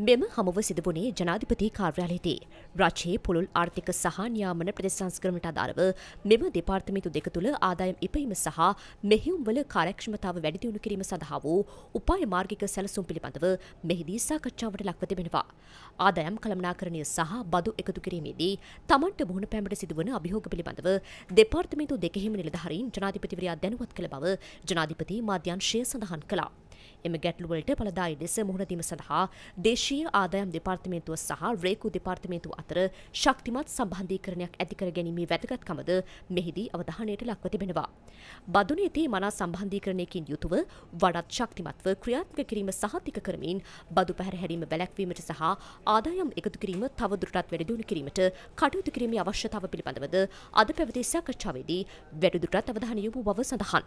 මෙම හමුව සිදු වුණේ ජනාධිපති කාර්යාලයේදී. රජයේ පුළුල් ආර්ථික සහ නියාමන ප්‍රතිසංස්කරණයට අදාළව මෙම දෙපාර්තමේන්තු දෙක තුළ ආදායම් ඉපයීම සහ මෙහෙයුම්වල කාර්යක්ෂමතාව වැඩි දියුණු කිරීම සඳහා වූ උපාය මාර්ගික සැලසුම් පිළිබඳව මෙහිදී සාකච්ඡාවට ලක්ව තිබෙනවා. ආදායම් කළමනාකරණය සහ බදු එකතු කිරීමේදී තමන්ට මුහුණ පෑමට සිදුවන අභියෝග පිළිබඳව දෙපාර්තමේන්තු දෙකෙහිම නිලධාරීන් ජනාධිපතිවරයා දැනුවත් කළ බව ජනාධිපති මාධ්‍යංශය සඳහන් කළා. එම ගැටලුවලට පළදායි ලෙස මුහුණ දීම සඳහා දේශීය ආදායම් දෙපාර්තමේන්තුව සහ රේකු දෙපාර්තමේන්තුව අතර ශක්තිමත් සම්බන්ධීකරණයක් ඇති කර ගැනීමේ වැදගත්කමද මෙහිදී අවධානයට ලක්ව තිබෙනවා. බදු නීති මනා සම්බන්ධීකරණයකින් යුතුව වඩාත් ශක්තිමත්ව ක්‍රියාත්මක කිරීම සහතික කරමින් බදු පැහැරහැරීම වැළැක්වීමට සහ ආදායම් එකතු කිරීම තවදුරටත් වැඩි දියුණු කිරීමට කටයුතු කිරීමේ අවශ්‍යතාව පිළිබඳවද අද පැවති සාකච්ඡාවේදී වැඩිදුරටත් අවධානය යොමු බව සඳහන්.